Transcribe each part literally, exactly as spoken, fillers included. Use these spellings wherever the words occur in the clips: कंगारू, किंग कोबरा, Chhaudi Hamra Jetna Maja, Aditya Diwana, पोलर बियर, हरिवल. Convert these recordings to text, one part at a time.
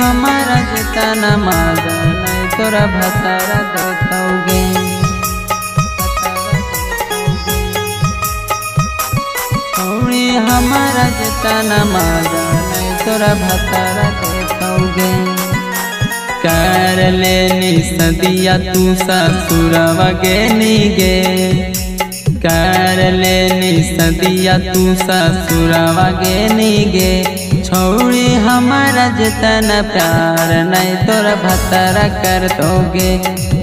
हमारा जितना मांगा नहीं तोरा भतारा दोगे। थोड़ी हमारा जितना मांगा नहीं तोरा भतारा दोगे। कर लेनी सदिया तू ससुरवा गे नी गे। कर लेनी सदिया तू ससुरवा गे नी गे। छोड़ी हमारा जितना प्यार नहीं तोरा भतारा कर दोगे।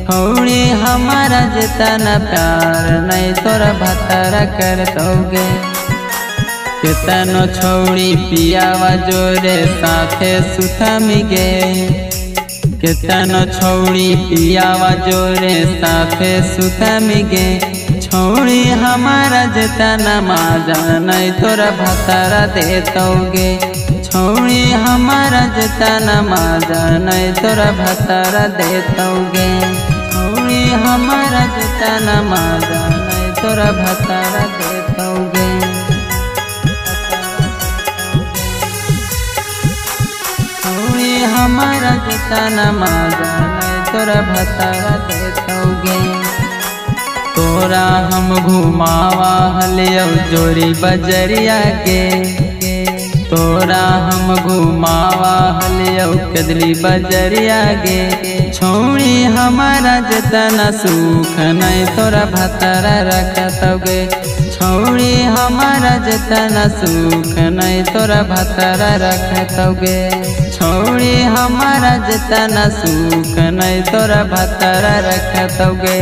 छोड़ी हमारा जितना प्यार नहीं तोरा भतारा कर दोगे। कितनो छोड़ी पियावा जोरे साथे सुथम गे। कितनो छोड़ी पियावा जोरे साथे सुथम गे। छोड़ी हमारा जितना माजा नहीं तोरा भतारा देतोगे। छोड़ी हमारा जितना माजा नहीं तोरा भतारा देतोगे। छोड़ी हमारा जितना माजा नहीं तोरा भतारा देतोगे। छोड़ी हमारा जितना माजा नहीं तोरा भतारा देतोगे। तोरा हम घुमावा हलियो जोरी बजरिया के। तोरा हम घुमावा हलियो कदली बजरिया के। छोड़ी हमारा जितना सुख नहीं तोरा भतारा रखतोगे। छोड़ी हमारा जितना सुख नहीं तोरा भतारा रखतोगे। छोड़ी हमारा जितना सुख नहीं तोरा भतारा रखतोगे।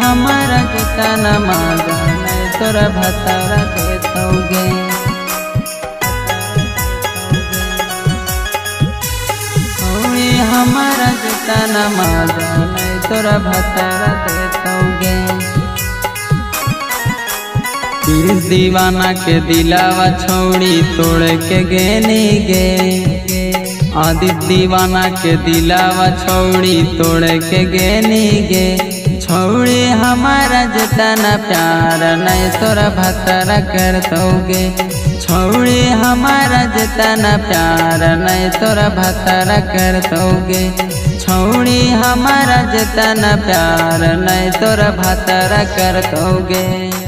हमारा जितना मांगा नहीं तोरा भतारा देतोगे। छोड़ी हमारा जितना मांगा नहीं तोरा भतारा देतोगे। किस दीवाना के दिलावा छोड़ी तोड़ के गेनी गे। आदित्य दीवाना के दिलावा छोड़ी तोड़ के गेनी गे। छोड़ी हमारा जितना प्यार नहीं तोरा भतारा कर दोगे। छोड़ी हमारा जितना प्यार नहीं तोरा भतारा कर दोगे। छोड़ी हमारा जितना प्यार नहीं तोरा भतारा कर दोगे।